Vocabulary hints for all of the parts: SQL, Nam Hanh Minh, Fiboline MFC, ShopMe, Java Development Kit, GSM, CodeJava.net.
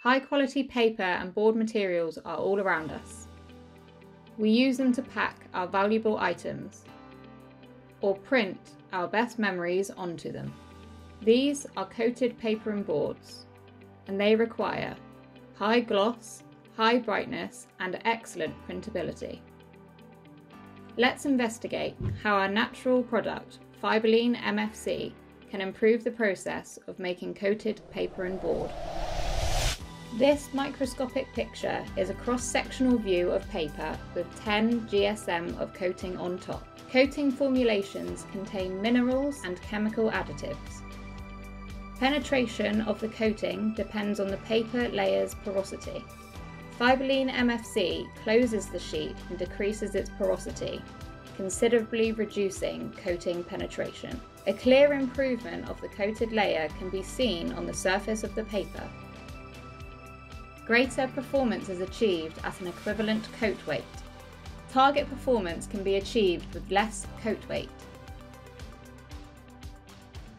High quality paper and board materials are all around us. We use them to pack our valuable items or print our best memories onto them. These are coated paper and boards, and they require high gloss, high brightness, and excellent printability. Let's investigate how our natural product, Fiboline MFC, can improve the process of making coated paper and board. This microscopic picture is a cross-sectional view of paper with 10 GSM of coating on top. Coating formulations contain minerals and chemical additives. Penetration of the coating depends on the paper layer's porosity. Fiboline MFC closes the sheet and decreases its porosity, considerably reducing coating penetration. A clear improvement of the coated layer can be seen on the surface of the paper. Greater performance is achieved at an equivalent coat weight. Target performance can be achieved with less coat weight.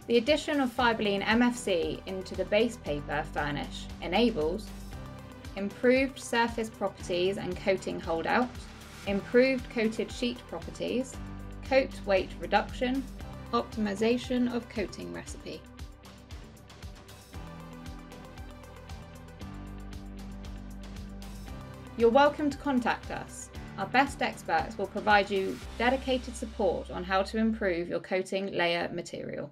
The addition of Fiboline MFC into the base paper furnish enables improved surface properties and coating holdout, improved coated sheet properties, coat weight reduction, optimization of coating recipe. You're welcome to contact us. Our best experts will provide you dedicated support on how to improve your coating layer material.